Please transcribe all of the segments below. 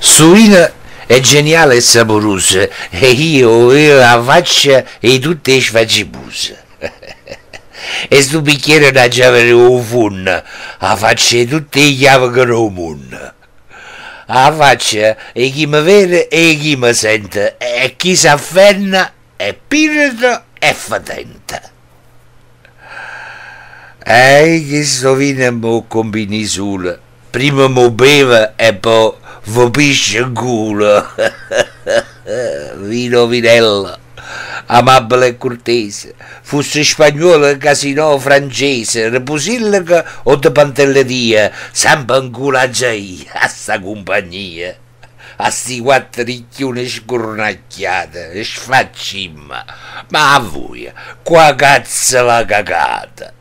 Suina è geniale e saborosa, e io la faccio e tutte le faccio busa. E sto bicchiere da giavere un funno, la faccio e tutte le chiave che non munno. La faccio e chi mi vede e chi mi sente, e chi si afferna è pirata e fatente. E questo vino mi combini solo, prima mi beva e poi vă pișe în gulă. Vino vinella, amabile curtese, fusse spagnola, casino francese, repusillica o de pantelleria, sempre în gula gei, a sta compagnia, a sti quattro ricchioni scurnacchiate, sfaccimma, ma a voi, qua cazzo la cagata.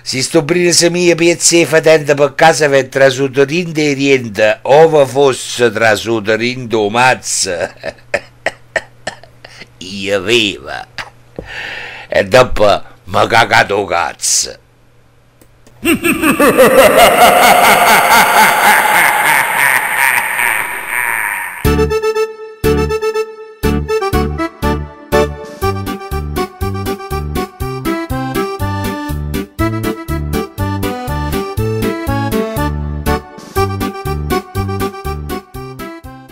Si sto prima se mie piezze fatente per casa per trasutorindo e riente, ove fosse trasutorindo mazza, io aveva. E dopo mi cagato cazzo.